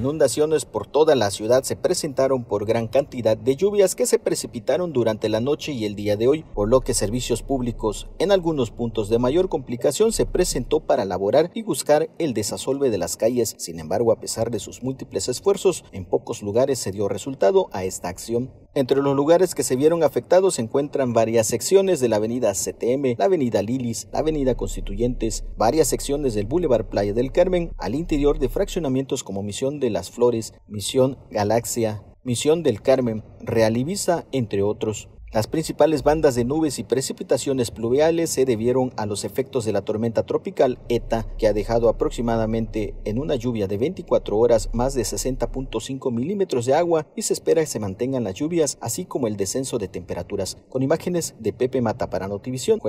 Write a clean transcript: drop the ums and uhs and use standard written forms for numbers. Inundaciones por toda la ciudad se presentaron por gran cantidad de lluvias que se precipitaron durante la noche y el día de hoy, por lo que servicios públicos en algunos puntos de mayor complicación se presentó para laborar y buscar el desasolve de las calles. Sin embargo, a pesar de sus múltiples esfuerzos, en pocos lugares se dio resultado a esta acción. Entre los lugares que se vieron afectados se encuentran varias secciones de la avenida CTM, la avenida Lilis, la avenida Constituyentes, varias secciones del Boulevard Playa del Carmen, al interior de fraccionamientos como Misión de las Flores, Misión Galaxia, Misión del Carmen, Real Ibiza, entre otros. Las principales bandas de nubes y precipitaciones pluviales se debieron a los efectos de la tormenta tropical ETA, que ha dejado aproximadamente en una lluvia de 24 horas más de 60.5 milímetros de agua, y se espera que se mantengan las lluvias así como el descenso de temperaturas. Con imágenes de Pepe Mata para Notivisión,